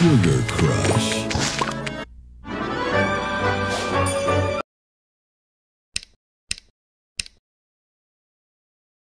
Sugar Crush.